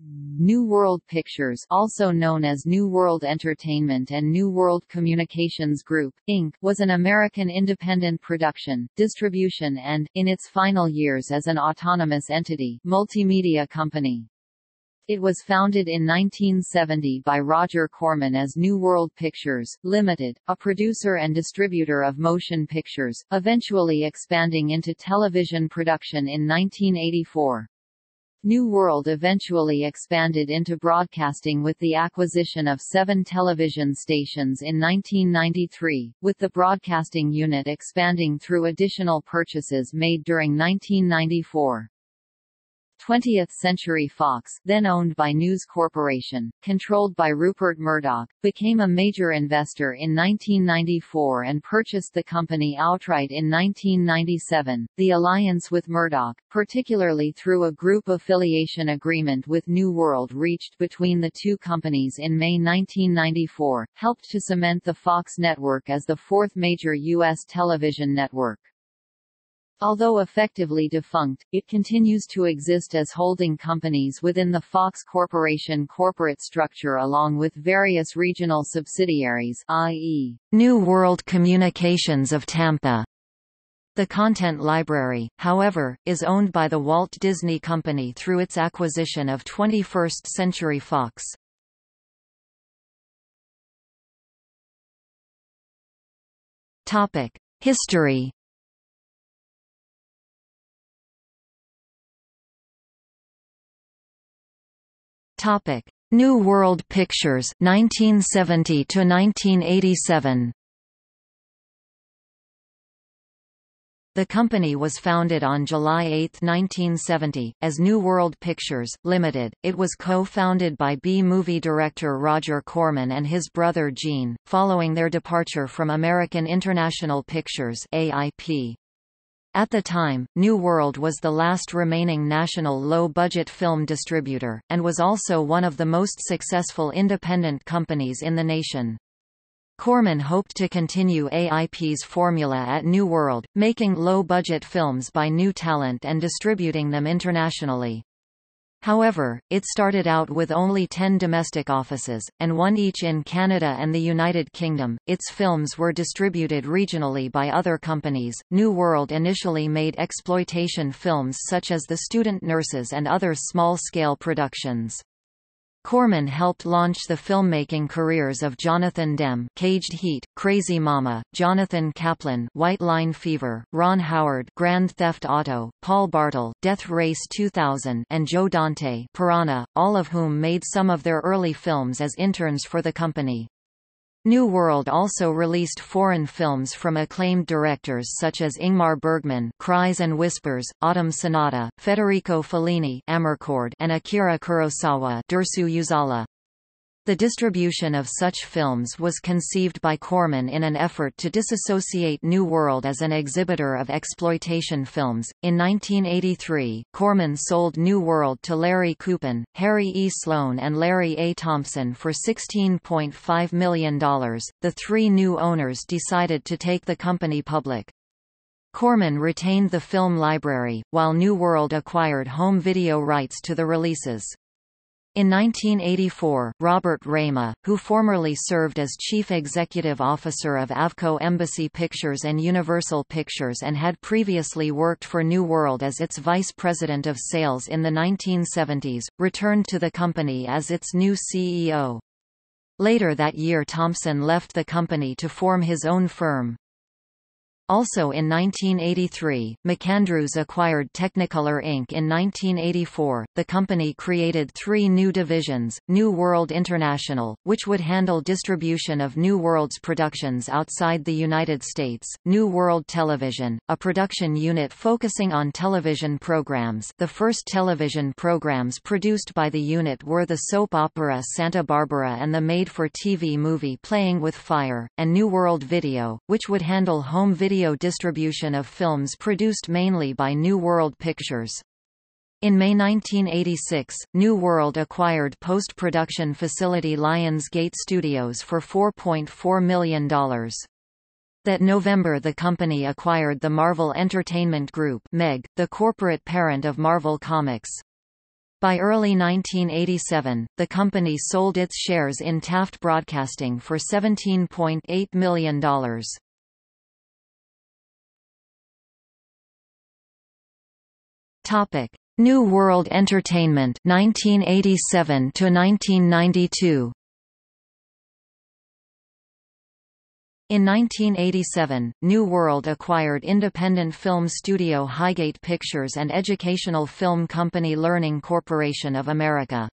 New World Pictures, also known as New World Entertainment and New World Communications Group, Inc., was an American independent production, distribution and, in its final years as an autonomous entity, multimedia company. It was founded in 1970 by Roger Corman as New World Pictures, Limited, a producer and distributor of motion pictures, eventually expanding into television production in 1984. New World eventually expanded into broadcasting with the acquisition of 7 television stations in 1993, with the broadcasting unit expanding through additional purchases made during 1994. 20th Century Fox, then owned by News Corporation, controlled by Rupert Murdoch, became a major investor in 1994 and purchased the company outright in 1997. The alliance with Murdoch, particularly through a group affiliation agreement with New World reached between the two companies in May 1994, helped to cement the Fox network as the fourth major U.S. television network. Although effectively defunct, it continues to exist as holding companies within the Fox Corporation corporate structure along with various regional subsidiaries, i.e., New World Communications of Tampa. The content library, however, is owned by the Walt Disney Company through its acquisition of 21st Century Fox. Topic: History. Topic: New World Pictures 1970 to 1987. The company was founded on July 8, 1970, as New World Pictures, Limited. It was co-founded by B-movie director Roger Corman and his brother Gene, following their departure from American International Pictures (AIP). At the time, New World was the last remaining national low-budget film distributor, and was also one of the most successful independent companies in the nation. Corman hoped to continue AIP's formula at New World, making low-budget films by new talent and distributing them internationally. However, it started out with only 10 domestic offices, and 1 each in Canada and the United Kingdom. Its films were distributed regionally by other companies. New World initially made exploitation films such as The Student Nurses and other small-scale productions. Corman helped launch the filmmaking careers of Jonathan Demme, Caged Heat, Crazy Mama, Jonathan Kaplan, White Line Fever, Ron Howard, Grand Theft Auto, Paul Bartel, Death Race 2000, and Joe Dante, Piranha, all of whom made some of their early films as interns for the company. New World also released foreign films from acclaimed directors such as Ingmar Bergman, Cries and Whispers, Autumn Sonata, Federico Fellini, Amarcord, and Akira Kurosawa, Dersu Uzala. The distribution of such films was conceived by Corman in an effort to disassociate New World as an exhibitor of exploitation films. In 1983, Corman sold New World to Larry Kuhn, Harry E. Sloan, and Larry A. Thompson for $16.5 million. The 3 new owners decided to take the company public. Corman retained the film library, while New World acquired home video rights to the releases. In 1984, Robert Rehme, who formerly served as chief executive officer of Avco Embassy Pictures and Universal Pictures and had previously worked for New World as its vice president of sales in the 1970s, returned to the company as its new CEO. Later that year, Thompson left the company to form his own firm. Also in 1983, MacAndrews acquired Technicolor Inc. In 1984, the company created 3 new divisions, New World International, which would handle distribution of New World's productions outside the United States, New World Television, a production unit focusing on television programs. The first television programs produced by the unit were the soap opera Santa Barbara and the made-for-TV movie Playing with Fire, and New World Video, which would handle home video distribution of films produced mainly by New World Pictures. In May 1986, New World acquired post-production facility Lionsgate Studios for $4.4 million. That November the company acquired the Marvel Entertainment Group, MEG, the corporate parent of Marvel Comics. By early 1987, the company sold its shares in Taft Broadcasting for $17.8 million. Topic: New World Entertainment 1987 to 1992. In 1987, New World acquired independent film studio Highgate Pictures and educational film company Learning Corporation of America.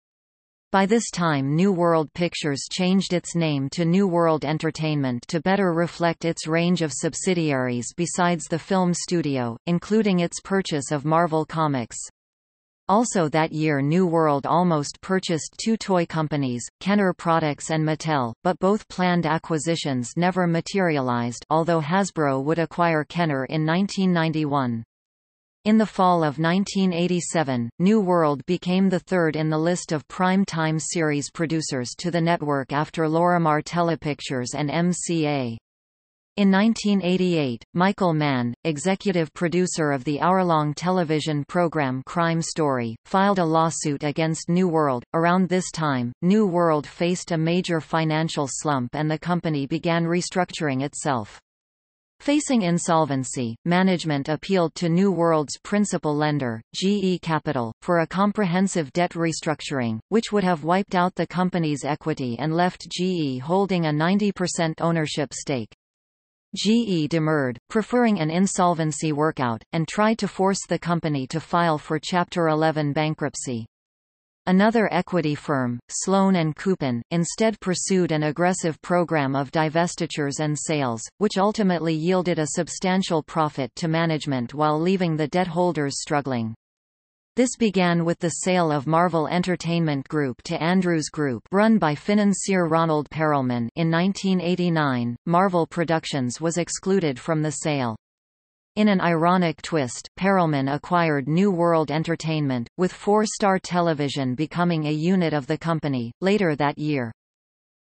By this time New World Pictures changed its name to New World Entertainment to better reflect its range of subsidiaries besides the film studio, including its purchase of Marvel Comics. Also that year New World almost purchased two toy companies, Kenner Products and Mattel, but both planned acquisitions never materialized, although Hasbro would acquire Kenner in 1991. In the fall of 1987, New World became the third in the list of prime-time series producers to the network after Lorimar Telepictures and MCA. In 1988, Michael Mann, executive producer of the hour-long television program Crime Story, filed a lawsuit against New World. Around this time, New World faced a major financial slump and the company began restructuring itself. Facing insolvency, management appealed to New World's principal lender, GE Capital, for a comprehensive debt restructuring, which would have wiped out the company's equity and left GE holding a 90% ownership stake. GE demurred, preferring an insolvency workout, and tried to force the company to file for Chapter 11 bankruptcy. Another equity firm, Sloan & Coupin, instead pursued an aggressive program of divestitures and sales, which ultimately yielded a substantial profit to management while leaving the debt holders struggling. This began with the sale of Marvel Entertainment Group to Andrews Group, run by financier Ronald Perelman, in 1989. Marvel Productions was excluded from the sale. In an ironic twist, Perelman acquired New World Entertainment, with Four Star Television becoming a unit of the company, later that year.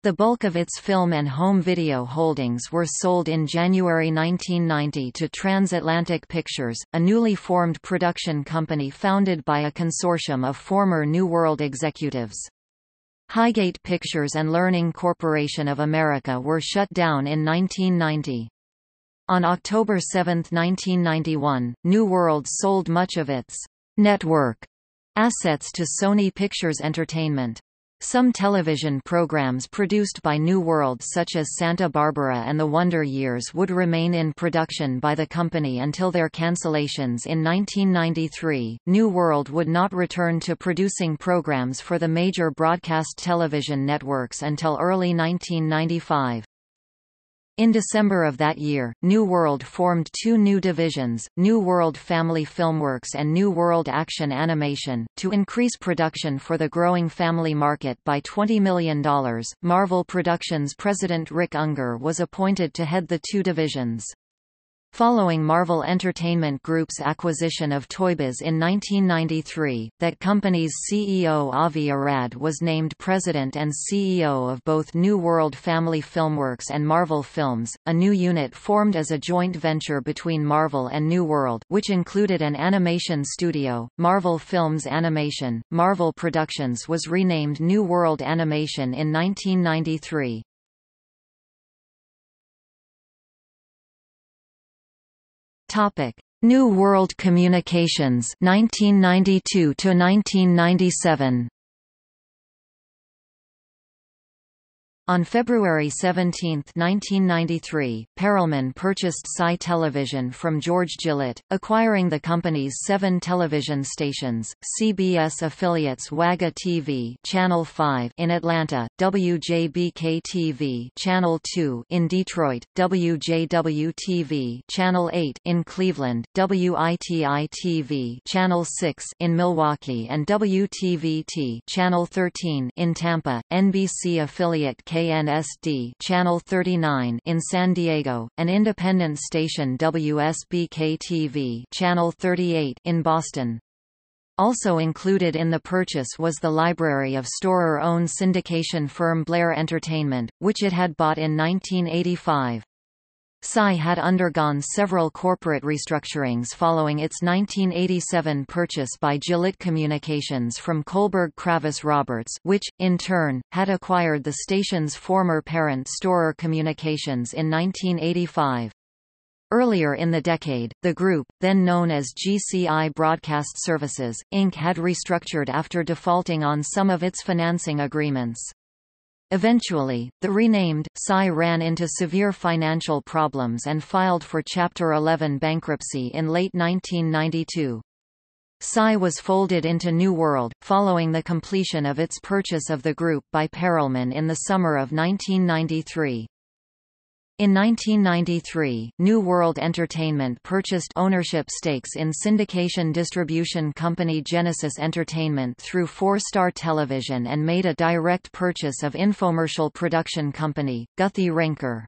The bulk of its film and home video holdings were sold in January 1990 to Transatlantic Pictures, a newly formed production company founded by a consortium of former New World executives. Highgate Pictures and Learning Corporation of America were shut down in 1990. On October 7, 1991, New World sold much of its network assets to Sony Pictures Entertainment. Some television programs produced by New World such as Santa Barbara and The Wonder Years would remain in production by the company until their cancellations in 1993. New World would not return to producing programs for the major broadcast television networks until early 1995. In December of that year, New World formed two new divisions, New World Family Filmworks and New World Action Animation, to increase production for the growing family market by $20 million. Marvel Productions president Rick Unger was appointed to head the two divisions. Following Marvel Entertainment Group's acquisition of Toybiz in 1993, that company's CEO Avi Arad was named president and CEO of both New World Family Filmworks and Marvel Films, a new unit formed as a joint venture between Marvel and New World, which included an animation studio, Marvel Films Animation. Marvel Productions was renamed New World Animation in 1993. Topic: New World Communications 1992 to 1997. On February 17, 1993, Perelman purchased SCI Television from George Gillett, acquiring the company's 7 television stations, CBS affiliates WAGA TV Channel 5 in Atlanta, WJBK-TV Channel 2 in Detroit, WJW-TV Channel 8 in Cleveland, WITI-TV Channel 6 in Milwaukee and WTVT Channel 13 in Tampa, NBC affiliate KNSD Channel 39 in San Diego, and independent station WSBK-TV Channel 38 in Boston. Also included in the purchase was the library of Storer-owned syndication firm Blair Entertainment, which it had bought in 1985. SCI had undergone several corporate restructurings following its 1987 purchase by Gillett Communications from Kohlberg Kravis Roberts, which, in turn, had acquired the station's former parent Storer Communications in 1985. Earlier in the decade, the group, then known as GCI Broadcast Services, Inc. had restructured after defaulting on some of its financing agreements. Eventually, the renamed SCI ran into severe financial problems and filed for Chapter 11 bankruptcy in late 1992. SCI was folded into New World, following the completion of its purchase of the group by Perelman in the summer of 1993. In 1993, New World Entertainment purchased ownership stakes in syndication distribution company Genesis Entertainment through Four Star Television and made a direct purchase of infomercial production company, Guthrie Rinker.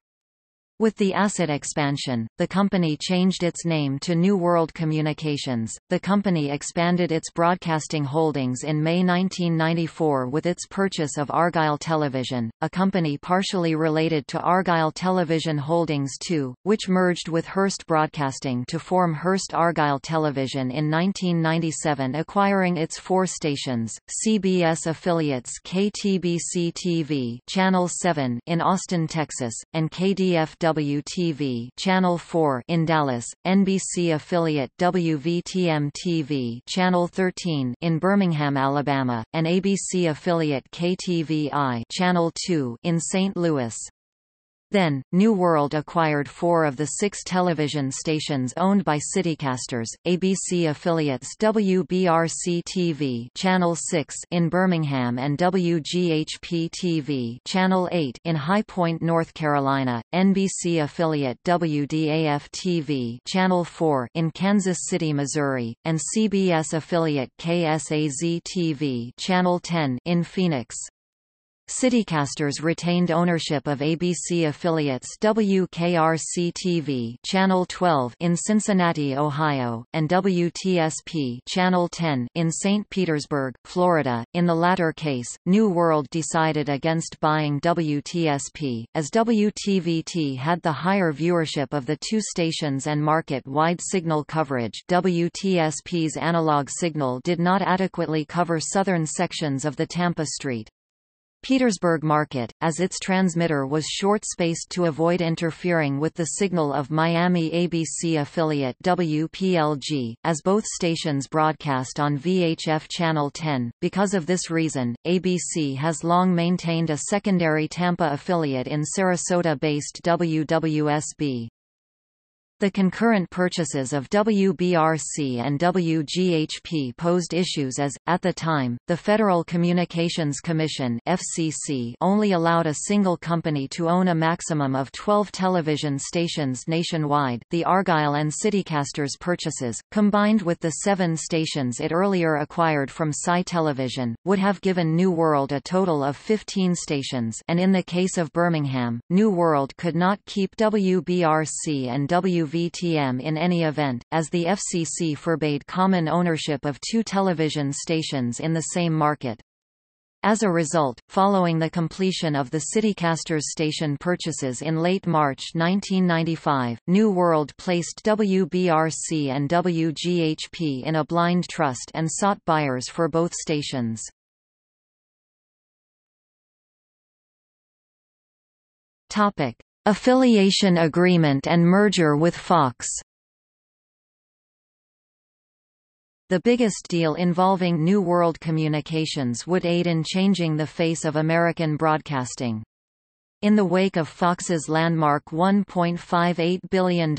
With the asset expansion, the company changed its name to New World Communications. The company expanded its broadcasting holdings in May 1994 with its purchase of Argyle Television, a company partially related to Argyle Television Holdings II, which merged with Hearst Broadcasting to form Hearst Argyle Television in 1997, acquiring its four stations, CBS affiliates KTBC-TV Channel 7 in Austin, Texas, and KDFW WTV Channel 4 in Dallas, NBC affiliate WVTM-TV Channel 13 in Birmingham, Alabama, and ABC affiliate KTVI Channel 2 in St. Louis. Then, New World acquired four of the six television stations owned by Citycasters, ABC affiliates WBRC-TV Channel 6 in Birmingham and WGHP-TV Channel 8 in High Point, North Carolina, NBC affiliate WDAF-TV Channel 4 in Kansas City, Missouri, and CBS affiliate KSAZ-TV Channel 10 in Phoenix. Citycasters retained ownership of ABC affiliates WKRC-TV Channel 12 in Cincinnati, Ohio, and WTSP Channel 10 in St. Petersburg, Florida. In the latter case, New World decided against buying WTSP, as WTVT had the higher viewership of the two stations and market-wide signal coverage. WTSP's analog signal did not adequately cover southern sections of the Tampa St. Petersburg market, as its transmitter was short-spaced to avoid interfering with the signal of Miami ABC affiliate WPLG, as both stations broadcast on VHF Channel 10. Because of this reason, ABC has long maintained a secondary Tampa affiliate in Sarasota-based WWSB. The concurrent purchases of WBRC and WGHP posed issues as, at the time, the Federal Communications Commission (FCC) only allowed a single company to own a maximum of 12 television stations nationwide. The Argyle and Citycasters purchases, combined with the 7 stations it earlier acquired from SCI Television, would have given New World a total of 15 stations, and in the case of Birmingham, New World could not keep WBRC and WVTM in any event, as the FCC forbade common ownership of two television stations in the same market. As a result, following the completion of the Citycasters station purchases in late March 1995, New World placed WBRC and WGHP in a blind trust and sought buyers for both stations. Affiliation agreement and merger with Fox. The biggest deal involving New World Communications would aid in changing the face of American broadcasting. In the wake of Fox's landmark $1.58 billion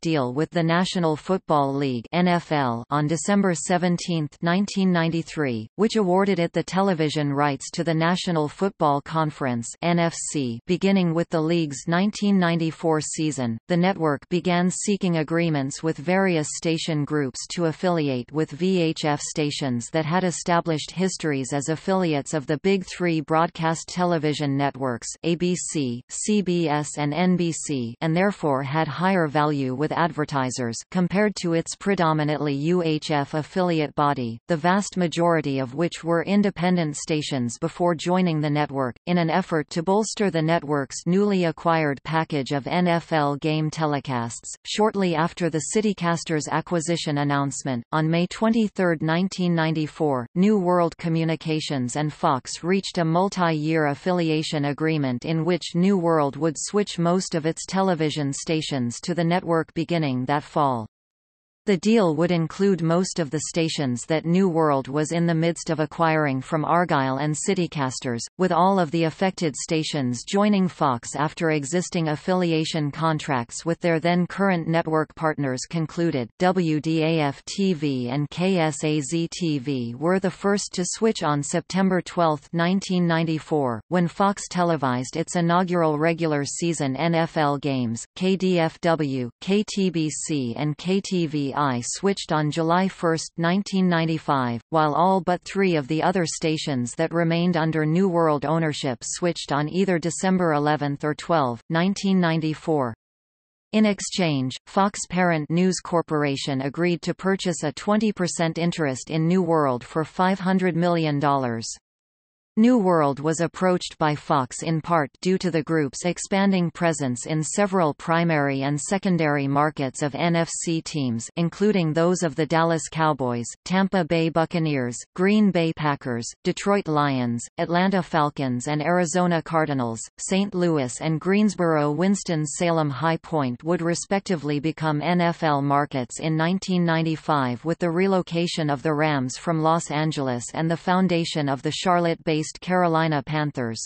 deal with the National Football League (NFL) on December 17, 1993, which awarded it the television rights to the National Football Conference (NFC) beginning with the league's 1994 season, the network began seeking agreements with various station groups to affiliate with VHF stations that had established histories as affiliates of the Big Three broadcast television networks, ABC, ABC, CBS and NBC and therefore had higher value with advertisers compared to its predominantly UHF affiliate body, the vast majority of which were independent stations before joining the network, in an effort to bolster the network's newly acquired package of NFL game telecasts. Shortly after the Citycasters acquisition announcement, on May 23, 1994, New World Communications and Fox reached a multi-year affiliation agreement in which New World would switch most of its television stations to the network beginning that fall. The deal would include most of the stations that New World was in the midst of acquiring from Argyle and Citycasters, with all of the affected stations joining Fox after existing affiliation contracts with their then-current network partners concluded. WDAF-TV and KSAZ-TV were the first to switch on September 12, 1994, when Fox televised its inaugural regular season NFL games. KDFW, KTBC and KTV switched on July 1, 1995, while all but three of the other stations that remained under New World ownership switched on either December 11 or 12, 1994. In exchange, Fox parent News Corporation agreed to purchase a 20% interest in New World for $500 million. New World was approached by Fox in part due to the group's expanding presence in several primary and secondary markets of NFC teams, including those of the Dallas Cowboys, Tampa Bay Buccaneers, Green Bay Packers, Detroit Lions, Atlanta Falcons and Arizona Cardinals. St. Louis and Greensboro Winston-Salem High Point would respectively become NFL markets in 1995 with the relocation of the Rams from Los Angeles and the foundation of the Charlotte-based Carolina Panthers.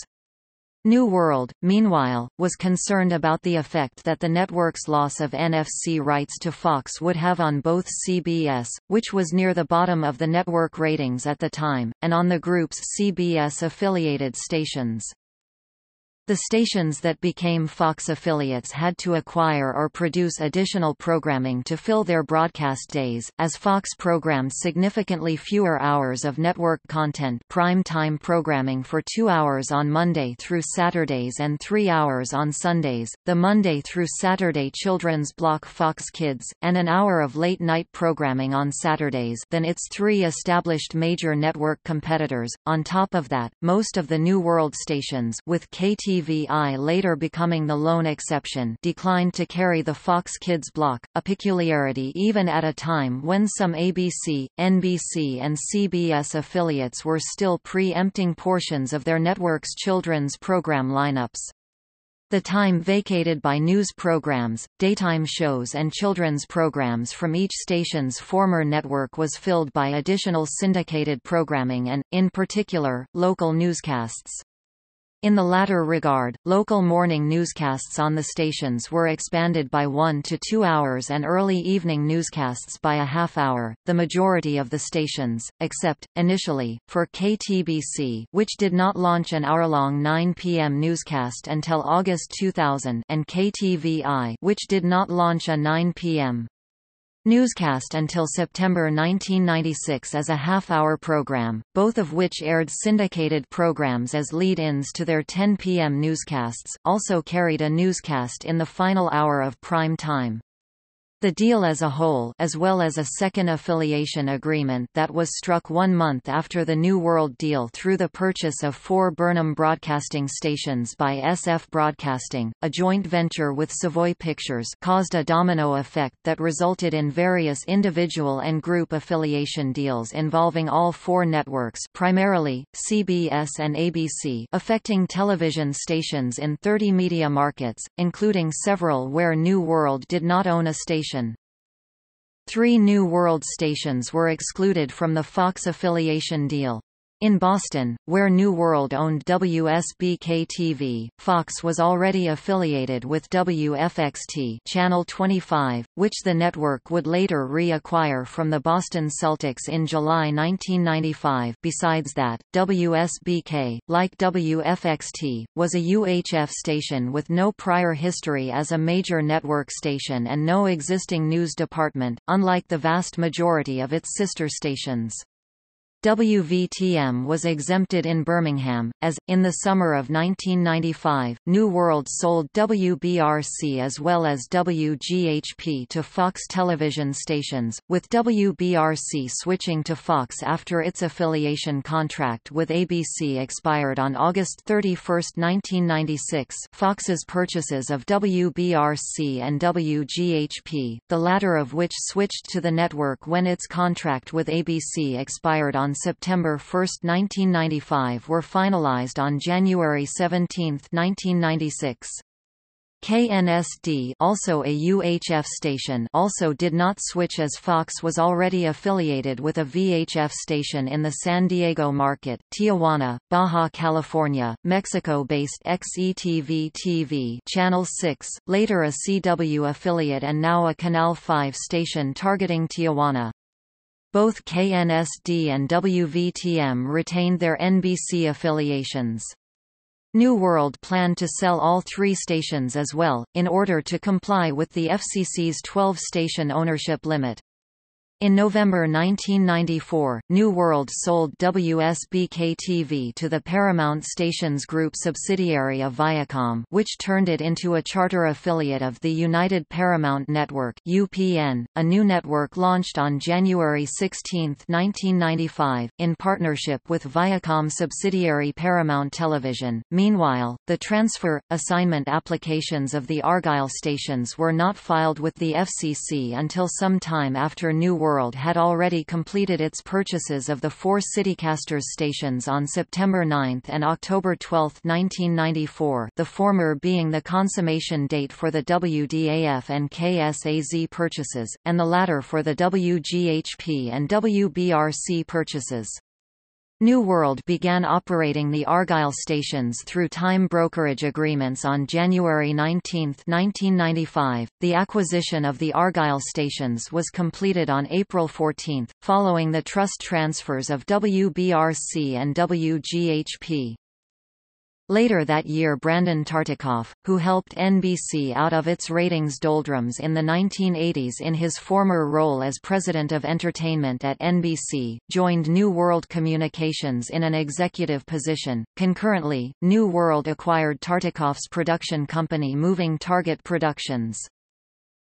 New World, meanwhile, was concerned about the effect that the network's loss of NFC rights to Fox would have on both CBS, which was near the bottom of the network ratings at the time, and on the group's CBS-affiliated stations. The stations that became Fox affiliates had to acquire or produce additional programming to fill their broadcast days, as Fox programmed significantly fewer hours of network content, prime-time programming for 2 hours on Monday through Saturdays and 3 hours on Sundays, the Monday through Saturday children's block Fox Kids, and an hour of late-night programming on Saturdays than its three established major network competitors. On top of that, most of the New World stations, with KTVI later becoming the lone exception, declined to carry the Fox Kids block, a peculiarity even at a time when some ABC, NBC and CBS affiliates were still pre-empting portions of their network's children's program lineups. The time vacated by news programs, daytime shows and children's programs from each station's former network was filled by additional syndicated programming and, in particular, local newscasts. In the latter regard, local morning newscasts on the stations were expanded by 1 to 2 hours and early evening newscasts by a half hour. The majority of the stations, except, initially, for KTBC, which did not launch an hour-long 9 p.m. newscast until August 2000, and KTVI, which did not launch a 9 p.m. newscast until September 1996 as a half-hour program, both of which aired syndicated programs as lead-ins to their 10 p.m. newscasts, also carried a newscast in the final hour of prime time. The deal as a whole, as well as a second affiliation agreement that was struck 1 month after the New World deal through the purchase of 4 Burnham broadcasting stations by SF Broadcasting, a joint venture with Savoy Pictures, caused a domino effect that resulted in various individual and group affiliation deals involving all 4 networks, primarily CBS and ABC, affecting television stations in 30 media markets, including several where New World did not own a station. 3 New World stations were excluded from the Fox affiliation deal. In Boston, where New World owned WSBK-TV, Fox was already affiliated with WFXT Channel 25, which the network would later reacquire from the Boston Celtics in July 1995. Besides that, WSBK, like WFXT, was a UHF station with no prior history as a major network station and no existing news department, unlike the vast majority of its sister stations. WVTM was exempted in Birmingham, as, in the summer of 1995, New World sold WBRC as well as WGHP to Fox Television Stations, with WBRC switching to Fox after its affiliation contract with ABC expired on August 31, 1996. Fox's purchases of WBRC and WGHP, the latter of which switched to the network when its contract with ABC expired on September 1, 1995, were finalized on January 17, 1996. KNSD, also a UHF station, also did not switch as Fox was already affiliated with a VHF station in the San Diego market, Tijuana, Baja California, Mexico-based XETV-TV Channel 6, later a CW affiliate and now a Canal 5 station targeting Tijuana. Both KNSD and WVTM retained their NBC affiliations. New World planned to sell all three stations as well, in order to comply with the FCC's 12-station ownership limit. In November 1994, New World sold WSBK-TV to the Paramount Stations Group subsidiary of Viacom, which turned it into a charter affiliate of the United Paramount Network (UPN), a new network launched on January 16, 1995, in partnership with Viacom subsidiary Paramount Television. Meanwhile, the transfer assignment applications of the Argyle stations were not filed with the FCC until some time after New World had already completed its purchases of the four Citycasters stations on September 9 and October 12, 1994, the former being the consummation date for the WDAF and KSAZ purchases, and the latter for the WGHP and WBRC purchases. New World began operating the Argyle stations through time brokerage agreements on January 19, 1995. The acquisition of the Argyle stations was completed on April 14, following the trust transfers of WBRC and WGHP. Later that year, Brandon Tartikoff, who helped NBC out of its ratings doldrums in the 1980s in his former role as president of entertainment at NBC, joined New World Communications in an executive position. Concurrently, New World acquired Tartikoff's production company Moving Target Productions.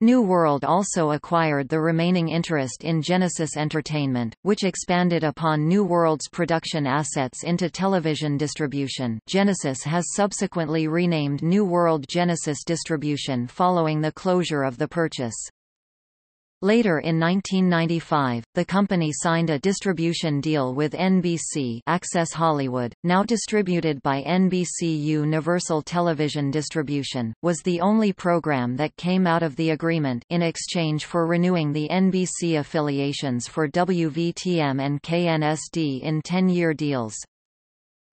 New World also acquired the remaining interest in Genesis Entertainment, which expanded upon New World's production assets into television distribution. Genesis has subsequently renamed New World Genesis Distribution following the closure of the purchase. Later in 1995, the company signed a distribution deal with NBC Access Hollywood, now distributed by NBC Universal Television Distribution, was the only program that came out of the agreement in exchange for renewing the NBC affiliations for WVTM and KNSD in 10-year deals.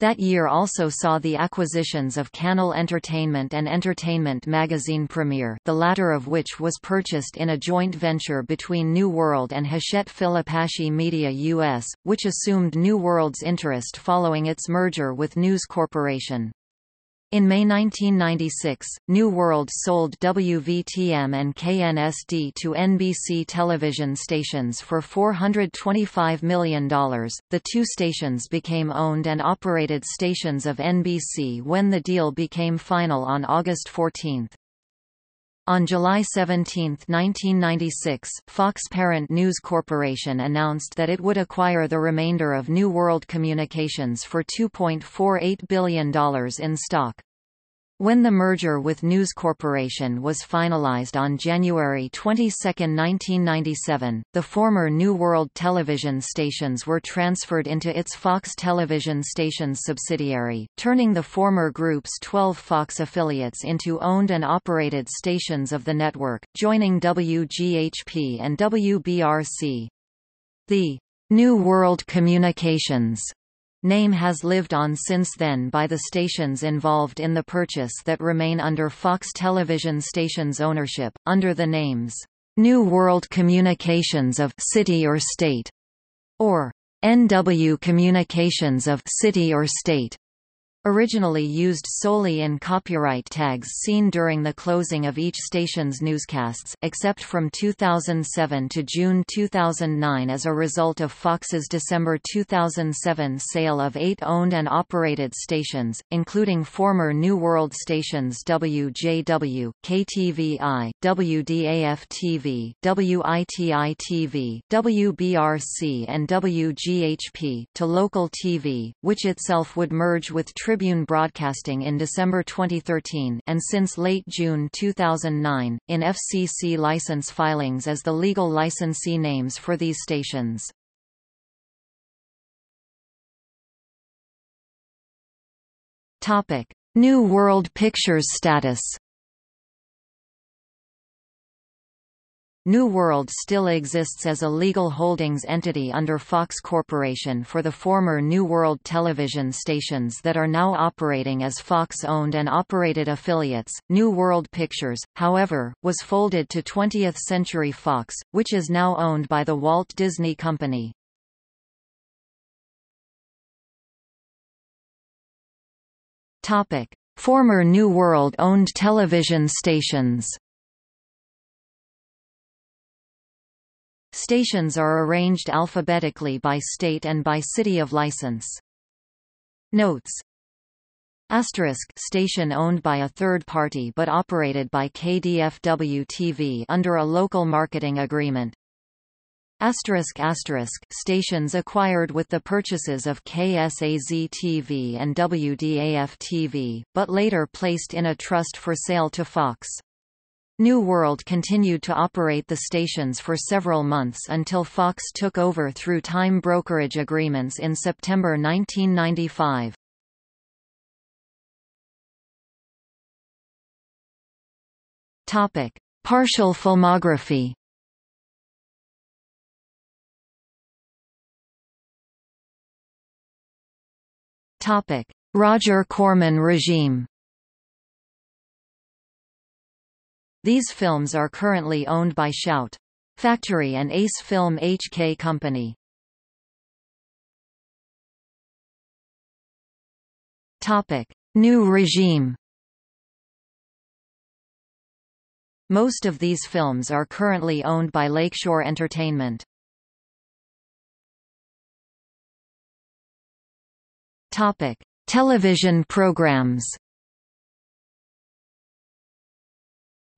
That year also saw the acquisitions of Canal Entertainment and Entertainment Magazine Premiere, the latter of which was purchased in a joint venture between New World and Hachette Philippashi Media US, which assumed New World's interest following its merger with News Corporation. In May 1996, New World sold WVTM and KNSD to NBC television stations for $425 million. The two stations became owned and operated stations of NBC when the deal became final on August 14. On July 17, 1996, Fox parent News Corporation announced that it would acquire the remainder of New World Communications for $2.48 billion in stock. When the merger with News Corporation was finalized on January 22, 1997, the former New World television stations were transferred into its Fox Television Stations subsidiary, turning the former group's 12 Fox affiliates into owned and operated stations of the network, joining WGHP and WBRC. The New World Communications name has lived on since then by the stations involved in the purchase that remain under Fox Television Stations ownership, under the names New World Communications of City or State, or NW Communications of City or State. Originally used solely in copyright tags seen during the closing of each station's newscasts, except from 2007 to June 2009 as a result of Fox's December 2007 sale of 8 owned and operated stations, including former New World stations WJW, KTVI, WDAF-TV, WITI-TV, WBRC and WGHP, to local TV, which itself would merge with Tribune Broadcasting in December 2013 and since late June 2009, in FCC license filings as the legal licensee names for these stations. New World Pictures status. New World still exists as a legal holdings entity under Fox Corporation for the former New World television stations that are now operating as Fox-owned and operated affiliates. New World Pictures, however, was folded to 20th Century Fox, which is now owned by the Walt Disney Company. Topic: Former New World-owned television stations. Stations are arranged alphabetically by state and by city of license. Notes: Asterisk station owned by a third party but operated by KDFW-TV under a local marketing agreement. Asterisk asterisk stations acquired with the purchases of KSAZ-TV and WDAF-TV, but later placed in a trust for sale to Fox. New World continued to operate the stations for several months until Fox took over through time brokerage agreements in September 1995. Topic: Partial filmography. Topic: Roger Corman regime. These films are currently owned by Shout! Factory and Ace Film HK Company. Topic: New regime. Most of these films are currently owned by Lakeshore Entertainment. Topic: Television programs.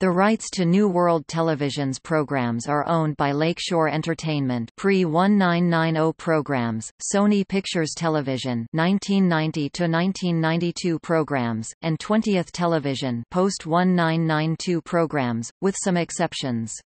The rights to New World Television's programs are owned by Lakeshore Entertainment pre-1990 programs, Sony Pictures Television 1990-1992 programs, and 20th Television post-1992 programs, with some exceptions.